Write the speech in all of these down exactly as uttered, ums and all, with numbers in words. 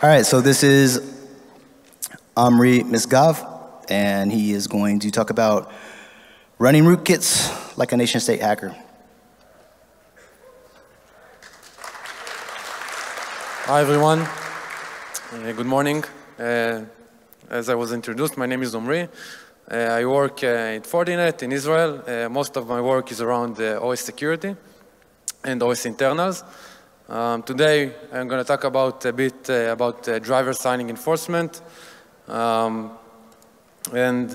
All right, so this is Omri Misgav, and he is going to talk about running rootkits like a nation state hacker. Hi, everyone. Uh, good morning. Uh, as I was introduced, my name is Omri. Uh, I work uh, at Fortinet in Israel. Uh, most of my work is around uh, O S security and O S internals. Um, today, I'm going to talk about a bit uh, about uh, driver signing enforcement um, and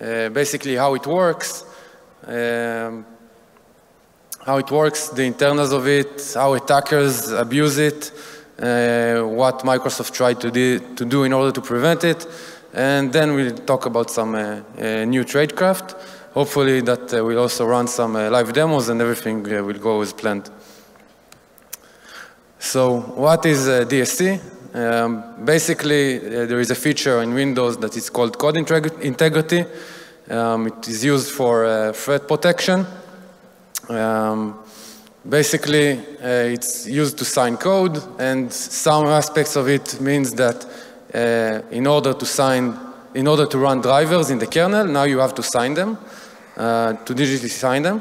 uh, basically how it works, um, how it works, the internals of it, how attackers abuse it, uh, what Microsoft tried to, de to do in order to prevent it, and then we'll talk about some uh, uh, new tradecraft. Hopefully, that uh, we'll also run some uh, live demos and everything uh, will go as planned. So what is uh, D S E? Um, basically, uh, there is a feature in Windows that is called code integrity. Um, it is used for uh, threat protection. Um, basically, uh, it's used to sign code, and some aspects of it means that uh, in order to sign, in order to run drivers in the kernel, now you have to sign them, uh, to digitally sign them.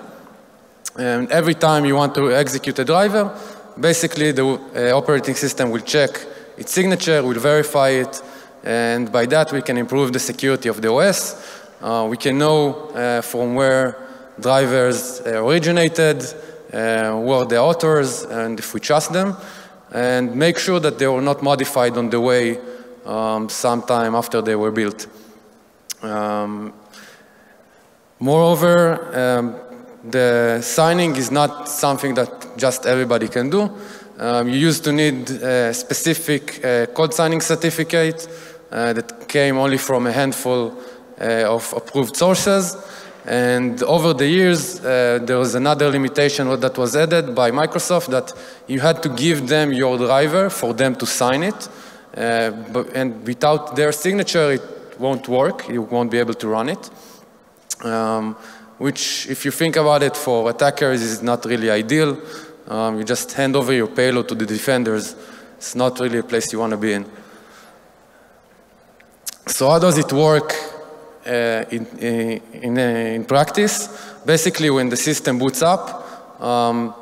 And every time you want to execute a driver, basically, the uh, operating system will check its signature, will verify it, and by that we can improve the security of the O S. Uh, we can know uh, from where drivers uh, originated, uh, who are the authors, and if we trust them, and make sure that they were not modified on the way um, sometime after they were built. Um, moreover, um, the signing is not something that just everybody can do. Um, you used to need a specific uh, code signing certificate uh, that came only from a handful uh, of approved sources. And over the years, uh, there was another limitation that was added by Microsoft that you had to give them your driver for them to sign it. Uh, but, and without their signature, it won't work. You won't be able to run it. Um, which, if you think about it, for attackers is not really ideal. Um, you just hand over your payload to the defenders. It's not really a place you want to be in. So how does it work uh, in, in, in practice? Basically, when the system boots up, um,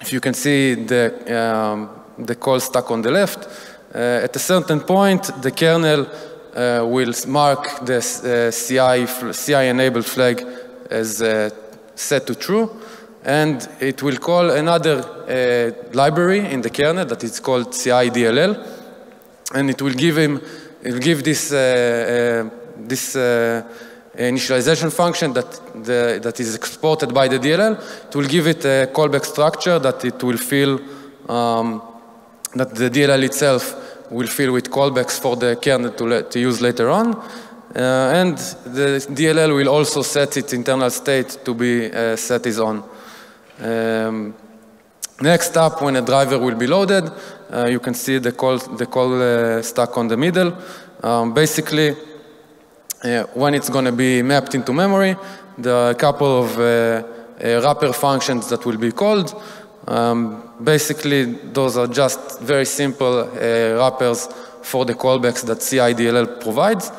if you can see the, um, the call stack on the left, uh, at a certain point, the kernel uh, will mark the uh, C I, C I enabled flag as uh, set to true, and it will call another uh, library in the kernel that is called C I D L L, and it will give him, it will give this uh, uh, this uh, initialization function that the, that is exported by the D L L. It will give it a callback structure that it will fill, um, that the D L L itself will fill with callbacks for the kernel to, to use later on. Uh, and the D L L will also set its internal state to be uh, set is on. Um, next up, when a driver will be loaded, uh, you can see the call, the call uh, stack on the middle. Um, basically, uh, when it's going to be mapped into memory, there are a couple of uh, uh, wrapper functions that will be called. Um, basically, those are just very simple uh, wrappers for the callbacks that C I D L L provides.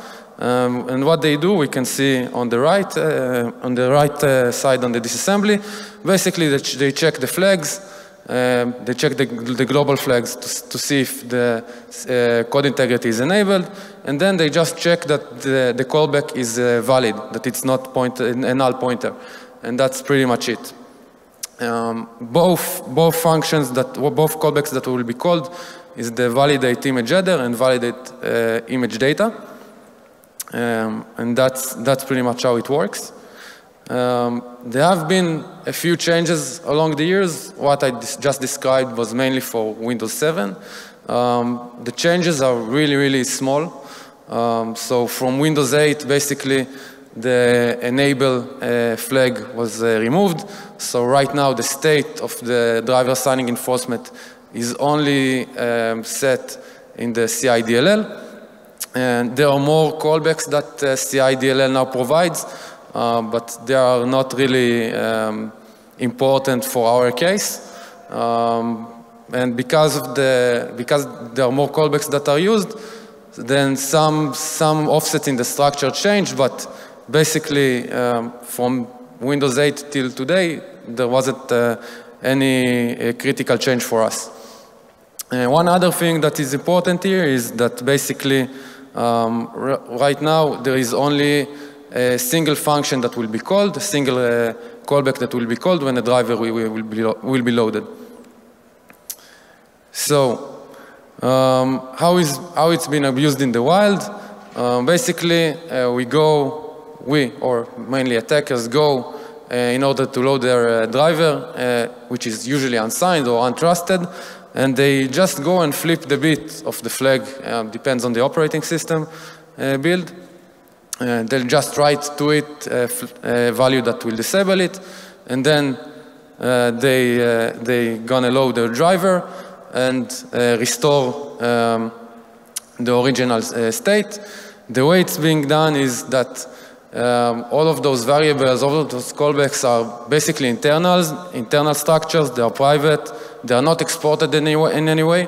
Um, and what they do, we can see on the right, uh, on the right uh, side on the disassembly. Basically, they, ch they check the flags, um, they check the, the global flags to, to see if the uh, code integrity is enabled, and then they just check that the, the callback is uh, valid, that it's not point a null pointer, and that's pretty much it. Um, both both functions that both callbacks that will be called is the validate image header and validate uh, image data. Um, and that's, that's pretty much how it works. Um, there have been a few changes along the years. What I just described was mainly for Windows seven. Um, the changes are really, really small. Um, so from Windows eight, basically, the enable uh, flag was uh, removed. So right now, the state of the driver signing enforcement is only um, set in the C I D L L. And there are more callbacks that uh, C I D L L now provides, uh, but they are not really um, important for our case. Um, and because of the because there are more callbacks that are used, then some some offsets in the structure change. But basically, um, from Windows eight till today, there wasn't uh, any uh, critical change for us. Uh, one other thing that is important here is that basically um, r right now there is only a single function that will be called, a single uh, callback that will be called when the driver will, will, be, will be loaded. So um, how is how it's been abused in the wild? Um, basically, uh, we go, we or mainly attackers go uh, in order to load their uh, driver, uh, which is usually unsigned or untrusted. And they just go and flip the bit of the flag, um, depends on the operating system uh, build. Uh, they'll just write to it a, a value that will disable it, and then uh, they uh, they gonna load their driver and uh, restore um, the original uh, state. The way it's being done is that um, all of those variables, all of those callbacks are basically internals, internal structures. They are private. They are not exported in any way, in any way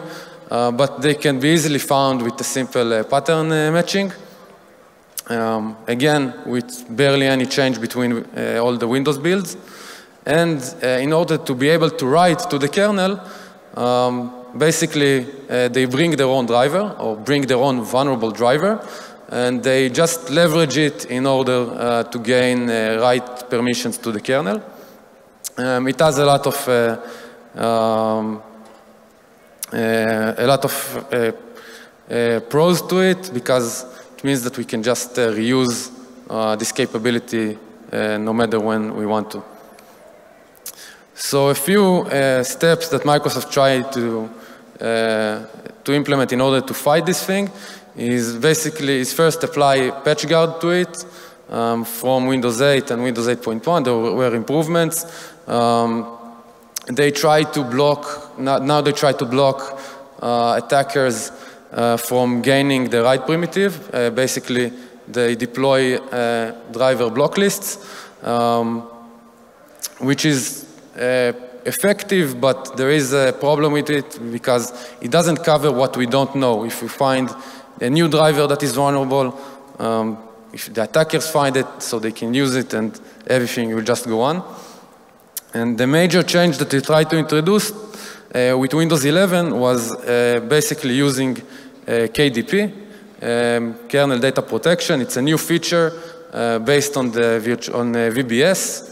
uh, but they can be easily found with a simple uh, pattern uh, matching. Um, again, with barely any change between uh, all the Windows builds. And uh, in order to be able to write to the kernel, um, basically uh, they bring their own driver or bring their own vulnerable driver, and they just leverage it in order uh, to gain uh, write permissions to the kernel. Um, it has a lot of uh, Um, uh, a lot of uh, uh, pros to it, because it means that we can just uh, reuse uh, this capability uh, no matter when we want to. So a few uh, steps that Microsoft tried to uh, to implement in order to fight this thing is basically is first apply patch guard to it. Um, from Windows eight and Windows eight point one there were improvements. Um, They try to block, now they try to block uh, attackers uh, from gaining the right primitive. Uh, basically, they deploy uh, driver block lists, um, which is uh, effective, but there is a problem with it because it doesn't cover what we don't know. If we find a new driver that is vulnerable, um, if the attackers find it, so they can use it and everything will just go on. And the major change that we tried to introduce uh, with Windows eleven was uh, basically using uh, K D P, um, Kernel Data Protection. It's a new feature uh, based on the virtu on the V B S,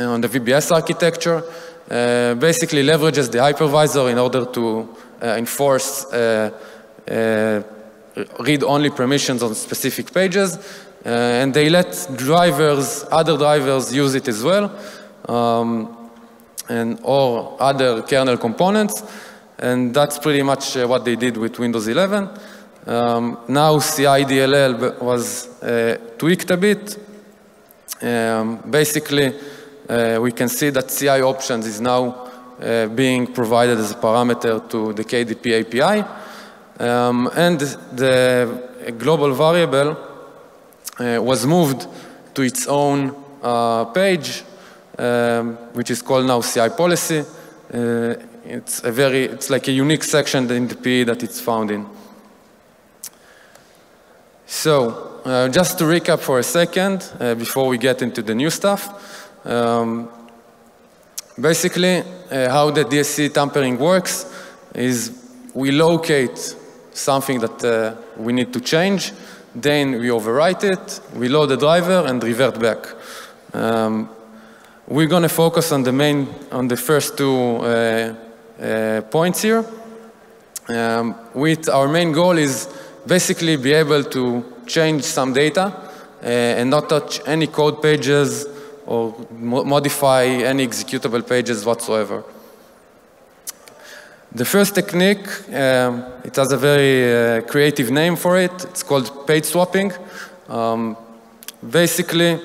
and on the V B S architecture. Uh, basically leverages the hypervisor in order to uh, enforce uh, uh, read-only permissions on specific pages, uh, and they let drivers, other drivers, use it as well. Um, and or other kernel components, and that's pretty much uh, what they did with Windows eleven. Um, now C I D L L was uh, tweaked a bit. Um, basically, uh, we can see that C I options is now uh, being provided as a parameter to the K D P A P I, um, and the global variable uh, was moved to its own uh, page. Um, which is called now C I policy. Uh, it's a very, it's like a unique section in the P E that it's found in. So, uh, just to recap for a second uh, before we get into the new stuff. Um, basically, uh, how the D S E tampering works is we locate something that uh, we need to change, then we overwrite it, we load the driver and revert back. Um, We're going to focus on the main, on the first two uh, uh, points here. Um, with our main goal is basically be able to change some data uh, and not touch any code pages or mo modify any executable pages whatsoever. The first technique, um, it has a very uh, creative name for it. It's called page swapping. Um, basically,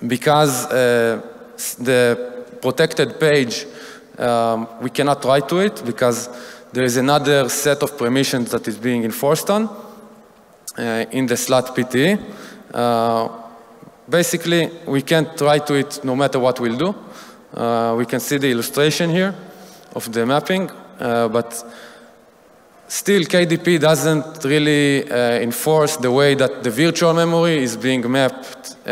because uh, the protected page, um, we cannot write to it because there is another set of permissions that is being enforced on uh, in the SLAT P T E. Uh, basically, we can't write to it no matter what we'll do. Uh, we can see the illustration here. of the mapping, uh, but still K D P doesn't really uh, enforce the way that the virtual memory is being mapped uh,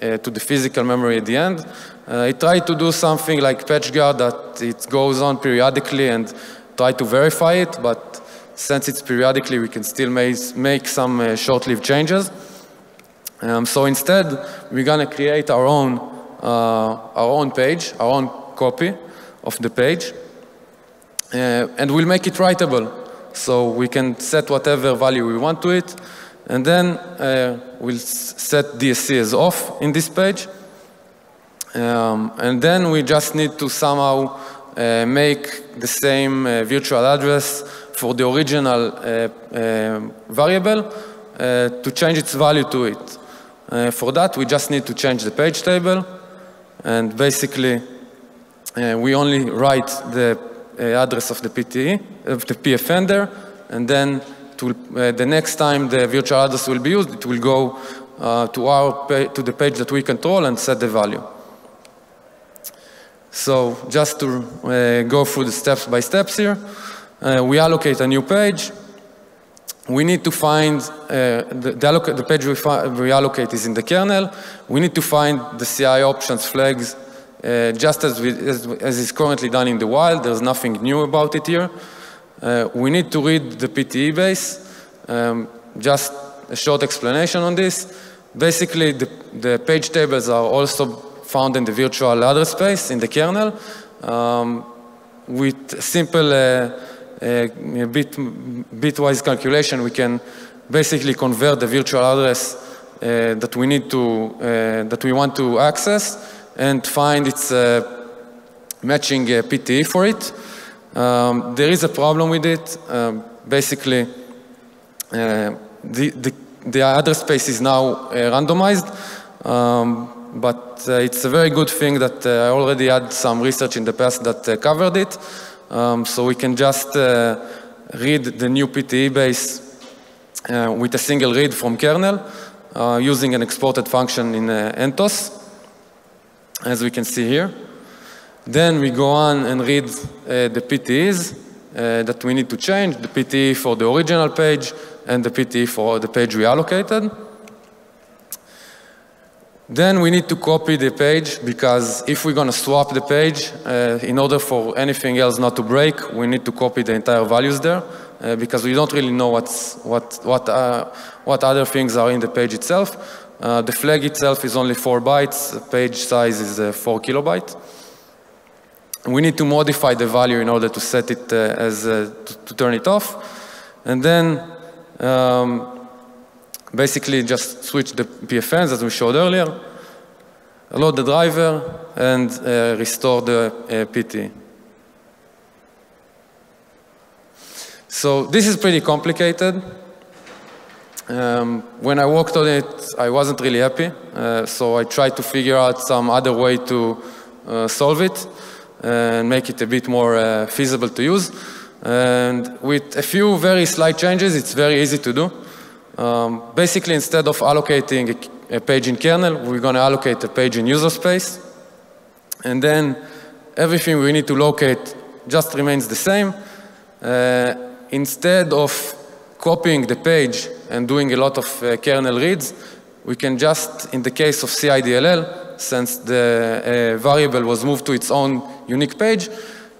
uh, to the physical memory at the end. Uh, it tried to do something like patch guard that it goes on periodically and try to verify it, but since it's periodically, we can still make some uh, short-lived changes. Um, so instead, we're gonna create our own, uh, our own page, our own copy of the page, uh, and we'll make it writable. So we can set whatever value we want to it, and then uh, we'll set D S E as off in this page. Um, and then we just need to somehow uh, make the same uh, virtual address for the original uh, uh, variable uh, to change its value to it. Uh, for that, we just need to change the page table, and basically uh, we only write the uh, address of the P T E, of the P F N there, and then it will, uh, the next time the virtual address will be used, it will go uh, to, our pa to the page that we control and set the value. So just to uh, go through the steps by steps here, uh, we allocate a new page. We need to find, uh, the, the, the page we, we allocate is in the kernel. We need to find the C I options flags uh, just as, we, as, as is currently done in the wild. There's nothing new about it here. Uh, we need to read the P T E base. Um, just a short explanation on this. Basically, the, the page tables are also found in the virtual address space in the kernel um, with simple uh, uh, bit, bitwise calculation. We can basically convert the virtual address uh, that we need to uh, that we want to access and find its uh, matching uh, P T E for it. Um, there is a problem with it. Um, basically, uh, the, the the address space is now uh, randomized. Um, But uh, it's a very good thing that uh, I already had some research in the past that uh, covered it. Um, so we can just uh, read the new P T E base uh, with a single read from kernel uh, using an exported function in uh, N T O S, as we can see here. Then we go on and read uh, the P T Es uh, that we need to change, the P T E for the original page and the P T E for the page we allocated. Then we need to copy the page, because if we're going to swap the page, uh, in order for anything else not to break, we need to copy the entire values there, uh, because we don't really know what's, what, what, uh, what other things are in the page itself. Uh, the flag itself is only four bytes, the page size is uh, four kilobytes. We need to modify the value in order to set it uh, as, uh, to, to turn it off. And then, um, basically just switch the P F Ns as we showed earlier, load the driver, and uh, restore the uh, P T E. So this is pretty complicated. Um, when I worked on it, I wasn't really happy, uh, so I tried to figure out some other way to uh, solve it and make it a bit more uh, feasible to use. And with a few very slight changes, it's very easy to do. Um, basically, instead of allocating a, a page in kernel, we're going to allocate a page in user space. And then everything we need to locate just remains the same. Uh, instead of copying the page and doing a lot of uh, kernel reads, we can just, in the case of C I D L L, since the uh, variable was moved to its own unique page,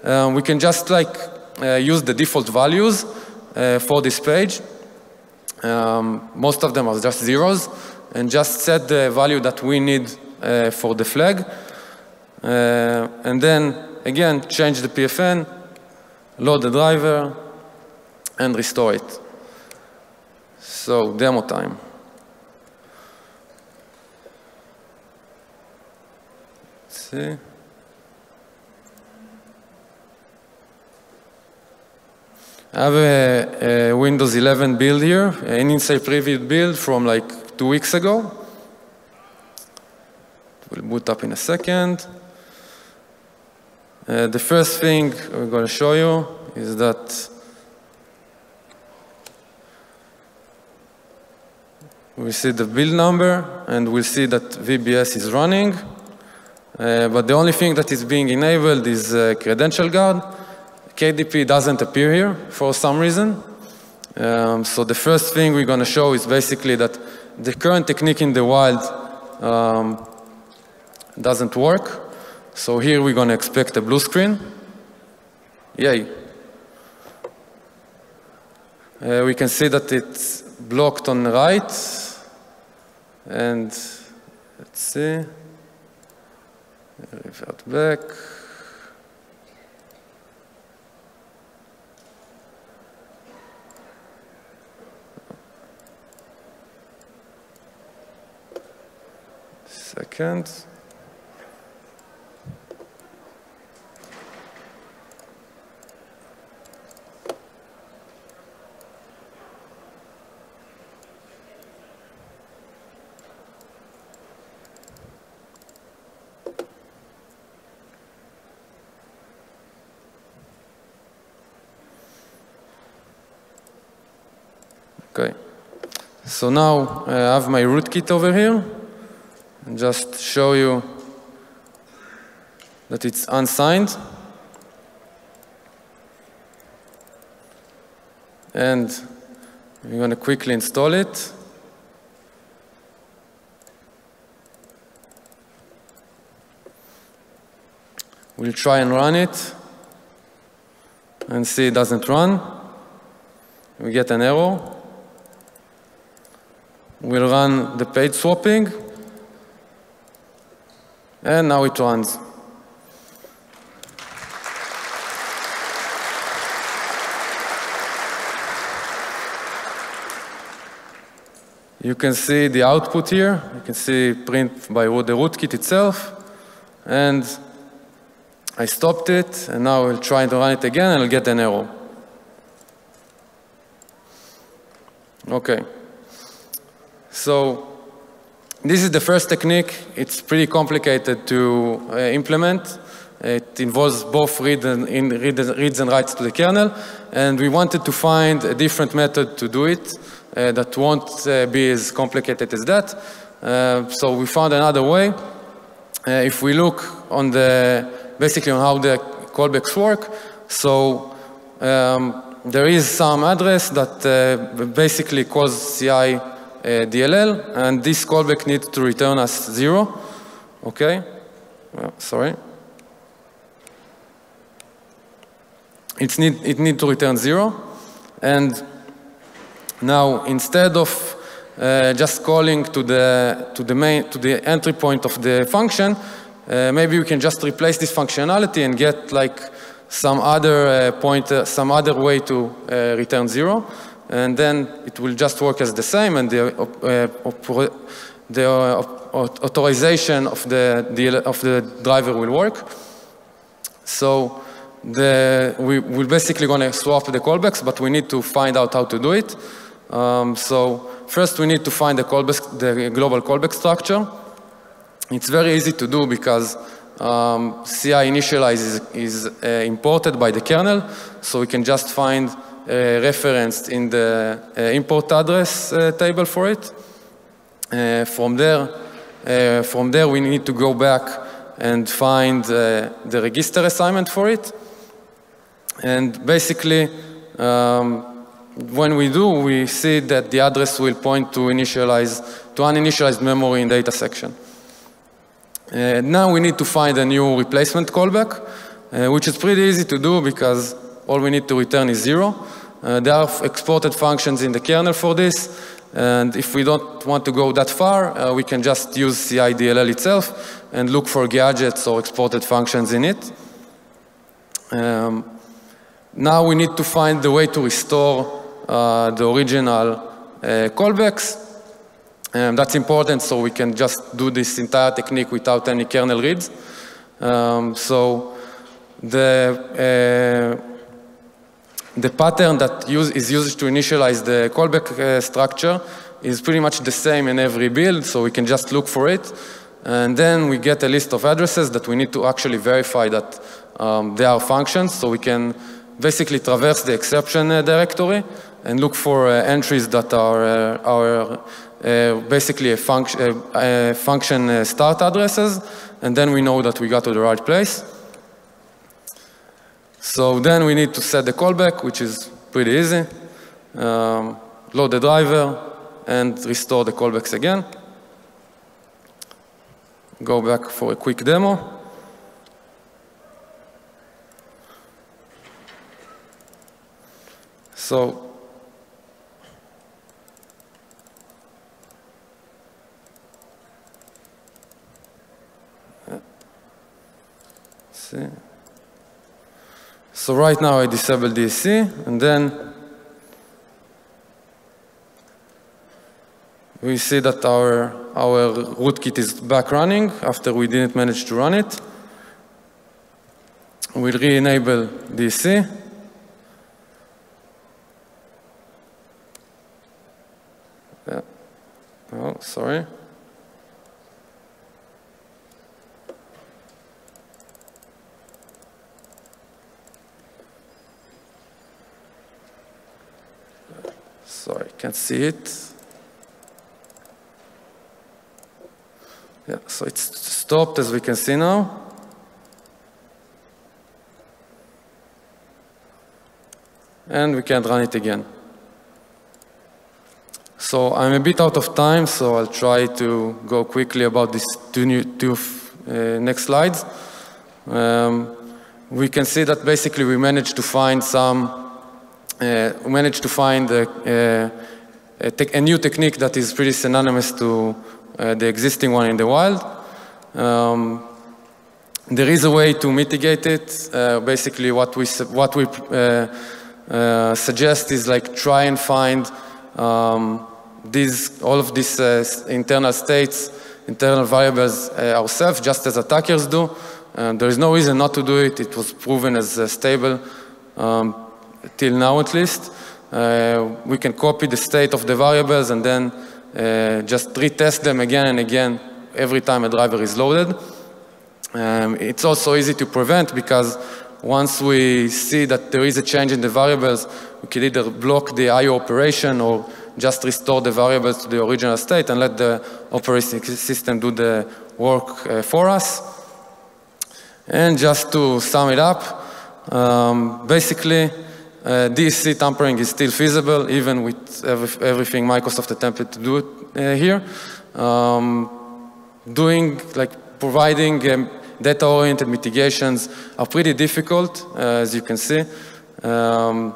uh, we can just like uh, use the default values uh, for this page. Um, most of them are just zeros, and just set the value that we need uh, for the flag. Uh, and then, again, change the P F N, load the driver, and restore it. So, demo time. Let's see. I have a, a Windows eleven build here, an inside preview build from like two weeks ago. It will boot up in a second. Uh, the first thing I'm going to show you is that we see the build number, and we'll see that V B S is running. Uh, but the only thing that is being enabled is uh, credential guard. K D P doesn't appear here for some reason. Um, so the first thing we're going to show is basically that the current technique in the wild um, doesn't work. So here we're going to expect a blue screen. Yay. Uh, we can see that it's blocked on the right. And let's see. Revert back. Second. Okay. So now I have my rootkit over here. And just show you that it's unsigned. And we're going to quickly install it. We'll try and run it. And see it doesn't run. We get an error. We'll run the page swapping. And now it runs. You can see the output here. You can see print by the rootkit itself. And I stopped it. And now I'll try to run it again and I'll get an error. Okay. So this is the first technique. It's pretty complicated to uh, implement. It involves both read and, in, read, reads and writes to the kernel, and we wanted to find a different method to do it uh, that won't uh, be as complicated as that. Uh, so we found another way. Uh, if we look on the, basically on how the callbacks work, so um, there is some address that uh, basically calls C I Uh, D L L, and this callback needs to return us zero. Okay, well, sorry. It's need, it needs to return zero. And now, instead of uh, just calling to the to the main to the entry point of the function, uh, maybe we can just replace this functionality and get like some other uh, point, uh, some other way to uh, return zero. And then it will just work as the same, and the, uh, the uh, authorization of the, the of the driver will work. So the, we, we're basically going to swap the callbacks, but we need to find out how to do it. Um, so first, we need to find the callback, the global callback structure. It's very easy to do because um, C I initialize is, is uh, imported by the kernel, so we can just find. Uh, referenced in the uh, import address uh, table for it. Uh, from there, uh, from there we need to go back and find uh, the register assignment for it. And basically, um, when we do, we see that the address will point to initialize to uninitialized memory in data section. Uh, now we need to find a new replacement callback, uh, which is pretty easy to do because all we need to return is zero. Uh, there are exported functions in the kernel for this, and if we don't want to go that far, uh, we can just use C I D L L itself and look for gadgets or exported functions in it. Um, now we need to find the way to restore uh, the original uh, callbacks. Um, that's important, so we can just do this entire technique without any kernel reads. Um, so the uh, The pattern that use, is used to initialize the callback uh, structure is pretty much the same in every build, so we can just look for it. And then we get a list of addresses that we need to actually verify that um, they are functions, so we can basically traverse the exception uh, directory and look for uh, entries that are, uh, are uh, basically a func uh, uh, function uh, start addresses, and then we know that we got to the right place. So then we need to set the callback, which is pretty easy. Um, load the driver and restore the callbacks again. Go back for a quick demo. So So right now I disable D S E, and then we see that our, our rootkit is back running after we didn't manage to run it. We'll re-enable D S E. Yeah. Oh, sorry. Sorry, can't see it. Yeah, so it's stopped, as we can see now. And we can run it again. So I'm a bit out of time, so I'll try to go quickly about these two, new, two uh, next slides. Um, we can see that basically we managed to find some Uh, managed to find a, a, a, a new technique that is pretty synonymous to uh, the existing one in the wild. Um, there is a way to mitigate it. Uh, basically, what we what we uh, uh, suggest is like try and find um, these all of these uh, internal states, internal variables uh, ourselves, just as attackers do. Uh, there is no reason not to do it. It was proven as uh, stable. Um, till now at least. Uh, we can copy the state of the variables and then uh, just retest them again and again every time a driver is loaded. Um, it's also easy to prevent, because once we see that there is a change in the variables, we can either block the I O operation or just restore the variables to the original state and let the operating system do the work uh, for us. And just to sum it up, um, basically, Uh, D S E tampering is still feasible, even with every, everything Microsoft attempted to do it, uh, here. Um, doing, like, providing um, data-oriented mitigations are pretty difficult, uh, as you can see. Um,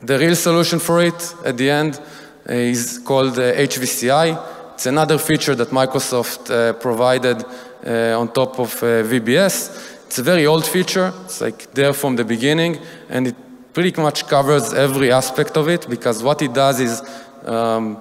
the real solution for it, at the end, uh, is called uh, H V C I. It's another feature that Microsoft uh, provided uh, on top of uh, V B S. It's a very old feature. It's like there from the beginning, and it pretty much covers every aspect of it, because what it does is um,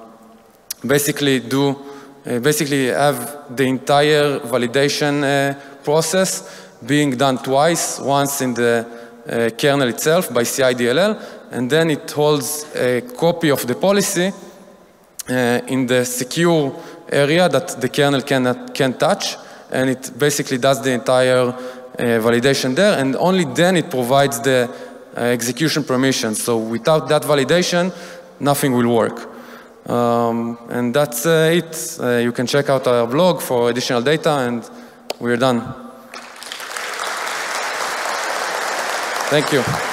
basically do, uh, basically have the entire validation uh, process being done twice, once in the uh, kernel itself by C I D L L, and then it holds a copy of the policy uh, in the secure area that the kernel cannot, can't touch, and it basically does the entire Uh, validation there, and only then it provides the uh, execution permission. So without that validation, nothing will work. Um, and that's uh, it. Uh, you can check out our blog for additional data, and we're done. Thank you.